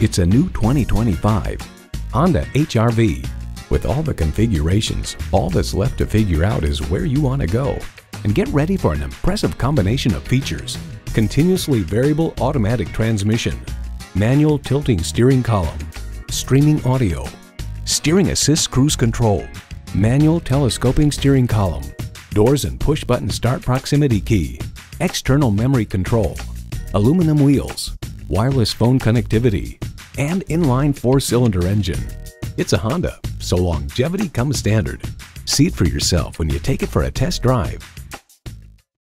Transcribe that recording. It's a new 2025 Honda HR-V. With all the configurations, all that's left to figure out is where you want to go. And get ready for an impressive combination of features: continuously variable automatic transmission, manual tilting steering column, streaming audio, steering assist cruise control, manual telescoping steering column, doors and push button start proximity key, external memory control, aluminum wheels, wireless phone connectivity, and inline 4-cylinder engine. It's a Honda, so longevity comes standard. See it for yourself when you take it for a test drive.